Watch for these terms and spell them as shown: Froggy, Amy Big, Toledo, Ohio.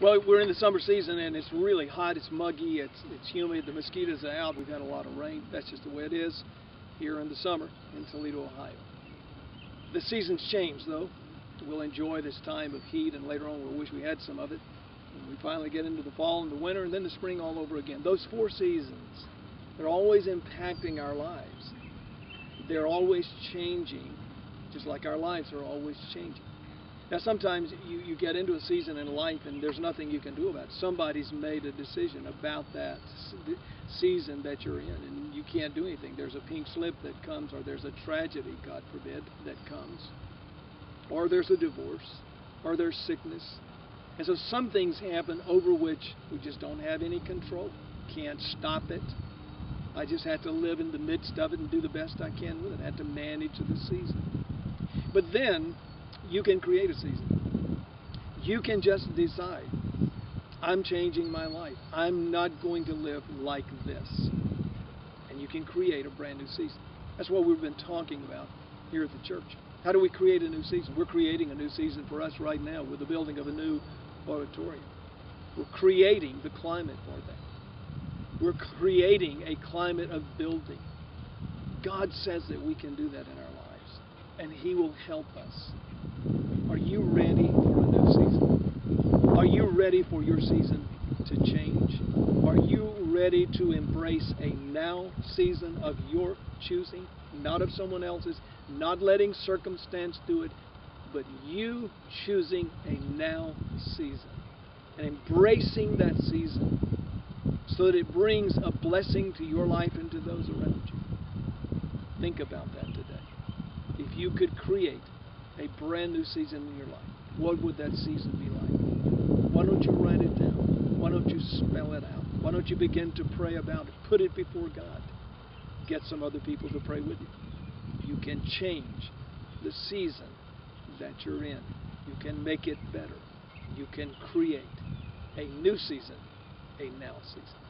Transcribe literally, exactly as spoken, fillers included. Well, we're in the summer season and it's really hot, it's muggy, it's, it's humid, the mosquitoes are out, we've had a lot of rain. That's just the way it is here in the summer in Toledo, Ohio. The seasons change though. We'll enjoy this time of heat and later on we'll wish we had some of it. And we finally get into the fall and the winter and then the spring all over again. Those four seasons, they're always impacting our lives. They're always changing, just like our lives are always changing. Now sometimes you, you get into a season in life and there's nothing you can do about it. Somebody's made a decision about that season that you're in and you can't do anything. There's a pink slip that comes, or there's a tragedy, God forbid, that comes, or there's a divorce, or there's sickness. And so some things happen over which we just don't have any control, can't stop it. I just had to live in the midst of it and do the best I can with it. I had to manage the season. But then, you can create a season. You can just decide, I'm changing my life. I'm not going to live like this. And you can create a brand new season. That's what we've been talking about here at the church. How do we create a new season? We're creating a new season for us right now with the building of a new auditorium. We're creating the climate for that. We're creating a climate of building. God says that we can do that in our lives, and He will help us. Are you ready for a new season? Are you ready for your season to change? Are you ready to embrace a now season of your choosing, not of someone else's, not letting circumstance do it, but you choosing a now season and embracing that season so that it brings a blessing to your life and to those around you? Think about that today. If you could create a brand new season in your life, what would that season be like? Why don't you write it down? Why don't you spell it out? Why don't you begin to pray about it? Put it before God. Get some other people to pray with you. You can change the season that you're in. You can make it better. You can create a new season, a now season.